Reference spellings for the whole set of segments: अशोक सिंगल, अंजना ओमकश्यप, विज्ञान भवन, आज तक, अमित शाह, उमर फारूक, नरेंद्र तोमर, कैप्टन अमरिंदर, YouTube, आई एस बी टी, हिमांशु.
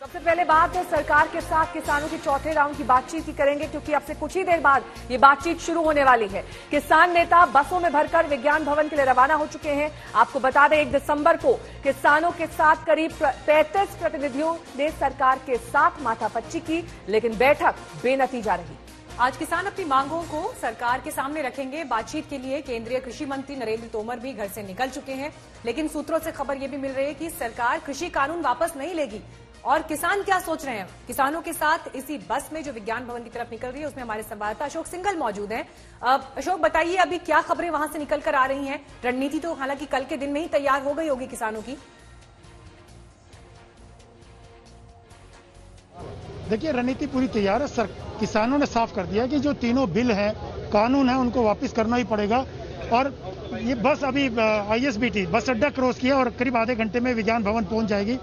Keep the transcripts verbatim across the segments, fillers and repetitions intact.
सबसे पहले बात सरकार के साथ किसानों की चौथे राउंड की बातचीत की करेंगे, क्योंकि अब से कुछ ही देर बाद ये बातचीत शुरू होने वाली है। किसान नेता बसों में भरकर विज्ञान भवन के लिए रवाना हो चुके हैं। आपको बता दें, एक दिसंबर को किसानों के साथ करीब पैंतीस प्रतिनिधियों ने सरकार के साथ माथापच्ची की, लेकिन बैठक बेनतीजा रही। आज किसान अपनी मांगों को सरकार के सामने रखेंगे। बातचीत के लिए केंद्रीय कृषि मंत्री नरेंद्र तोमर भी घर से निकल चुके हैं, लेकिन सूत्रों से खबर ये भी मिल रही है कि सरकार कृषि कानून वापस नहीं लेगी। और किसान क्या सोच रहे हैं, किसानों के साथ इसी बस में जो विज्ञान भवन की तरफ निकल रही है, उसमें हमारे संवाददाता अशोक सिंगल मौजूद हैं। अब अशोक, बताइए अभी क्या खबरें वहां से निकल कर आ रही हैं। रणनीति तो हालांकि कल के दिन में ही तैयार हो गई होगी किसानों की। देखिए, रणनीति पूरी तैयार है। सर, किसानों ने साफ कर दिया कि जो तीनों बिल हैं, कानून है, उनको वापस करना ही पड़ेगा। और ये बस अभी आई एस बी टी bus अड्डा क्रॉस किया और करीब आधे घंटे में विज्ञान भवन पहुंच जाएगी।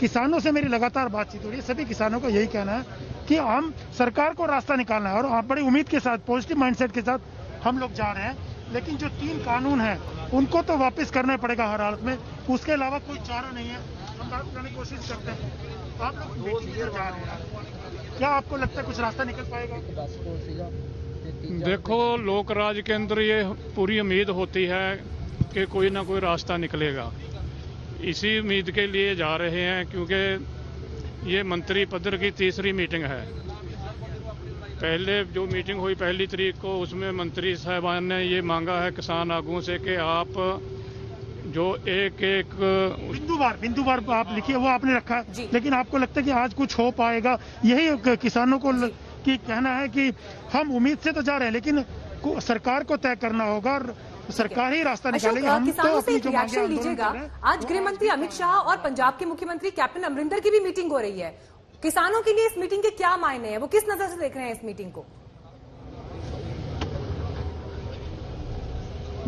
किसानों से मेरी लगातार बातचीत हो रही है। सभी किसानों का यही कहना है कि हम सरकार को रास्ता निकालना है, और आप बड़ी उम्मीद के साथ, पॉजिटिव माइंडसेट के साथ हम लोग जा रहे हैं। लेकिन जो तीन कानून हैं उनको तो वापस करना पड़ेगा हर हालत में, उसके अलावा कोई चारा नहीं है। हम बात करने की कोशिश करते हैं, आप लोग जा रहे हैं, क्या आपको लगता है कुछ रास्ता निकल पाएगा? देखो, लोकराज के अंदर ये पूरी उम्मीद होती है कि कोई ना कोई रास्ता निकलेगा। इसी उम्मीद के लिए जा रहे हैं, क्योंकि ये मंत्री पदर की तीसरी मीटिंग है। पहले जो मीटिंग हुई पहली तारीख को, उसमें मंत्री साहबान ने ये मांगा है किसान आगुओं से कि आप जो एक एक बिंदु बार बिंदु बार आप लिखिए, वो आपने रखा। लेकिन आपको लगता है कि आज कुछ हो पाएगा? यही किसानों को की कहना है कि हम उम्मीद से तो जा रहे हैं, लेकिन सरकार को तय करना होगा और सरकार ही रास्ता निकालेगी। हम किसानों से रिएक्शन लीजिएगा। आज गृह मंत्री अमित शाह और पंजाब के मुख्यमंत्री कैप्टन अमरिंदर की भी मीटिंग हो रही है। किसानों के लिए इस मीटिंग के क्या मायने हैं, वो किस नजर से देख रहे हैं इस मीटिंग को?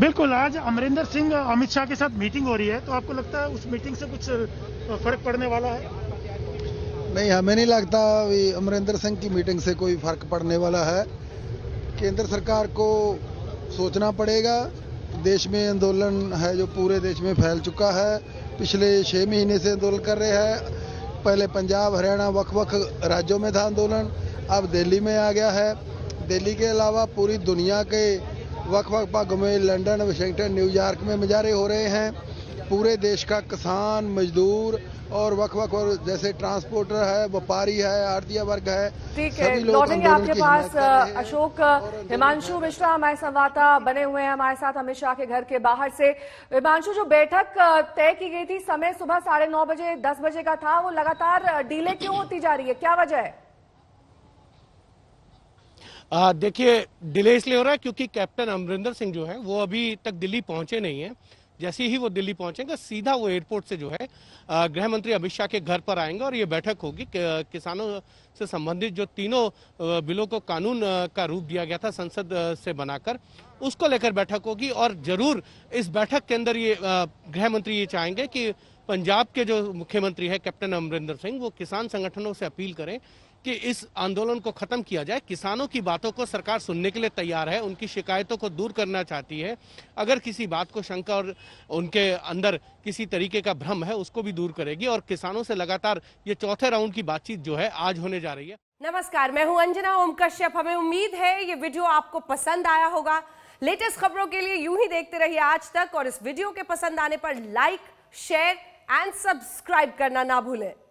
बिल्कुल, आज अमरिंदर सिंह अमित शाह के साथ मीटिंग हो रही है, तो आपको लगता है उस मीटिंग से कुछ फर्क पड़ने वाला है? नहीं, हमें नहीं लगता अमरिंदर सिंह की मीटिंग से कोई फर्क पड़ने वाला है। केंद्र सरकार को सोचना पड़ेगा। देश में आंदोलन है जो पूरे देश में फैल चुका है। पिछले छः महीने से आंदोलन कर रहे हैं। पहले पंजाब, हरियाणा, वक् वक् राज्यों में था आंदोलन, अब दिल्ली में आ गया है। दिल्ली के अलावा पूरी दुनिया के वक् वक् भागों में लंदन, वाशिंगटन, न्यूयॉर्क में मुजाहरे हो रहे हैं। पूरे देश का किसान, मजदूर और वक् वक् और जैसे ट्रांसपोर्टर है, व्यापारी है, आड़तिया वर्ग है, ठीक है। लौटेंगे आपके पास अशोक। हिमांशु मिश्रा हमारे संवाददाता बने हुए हैं, हमारे साथ अमित शाह के घर के बाहर से। हिमांशु, जो बैठक तय की गई थी, समय सुबह साढ़े नौ बजे दस बजे का था, वो लगातार डिले क्यों होती जा रही है, क्या वजह है? देखिए, डिले इसलिए हो रहा है क्योंकि कैप्टन अमरिंदर सिंह जो है वो अभी तक दिल्ली पहुंचे नहीं है। जैसे ही वो दिल्ली पहुंचेंगे, सीधा वो एयरपोर्ट से जो है गृह मंत्री अमित शाह के घर पर आएंगे और ये बैठक होगी। किसानों से संबंधित जो तीनों बिलों को कानून का रूप दिया गया था संसद से बनाकर, उसको लेकर बैठक होगी। और जरूर इस बैठक के अंदर ये गृह मंत्री ये चाहेंगे कि पंजाब के जो मुख्यमंत्री है कैप्टन अमरिंदर सिंह, वो किसान संगठनों से अपील करें कि इस आंदोलन को खत्म किया जाए। किसानों की बातों को सरकार सुनने के लिए तैयार है, उनकी शिकायतों को दूर करना चाहती है। अगर किसी बात को शंका और उनके अंदर किसी तरीके का भ्रम है, उसको भी दूर करेगी। और किसानों से लगातार ये चौथे राउंड की बातचीत जो है आज होने जा रही है। नमस्कार, मैं हूं अंजना ओमकश्यप। हमें उम्मीद है ये वीडियो आपको पसंद आया होगा। लेटेस्ट खबरों के लिए यूं ही देखते रहिए आज तक, और इस वीडियो के पसंद आने पर लाइक, शेयर एंड सब्सक्राइब करना ना भूलें।